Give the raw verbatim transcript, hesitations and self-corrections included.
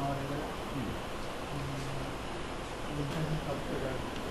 or uh, mm. um,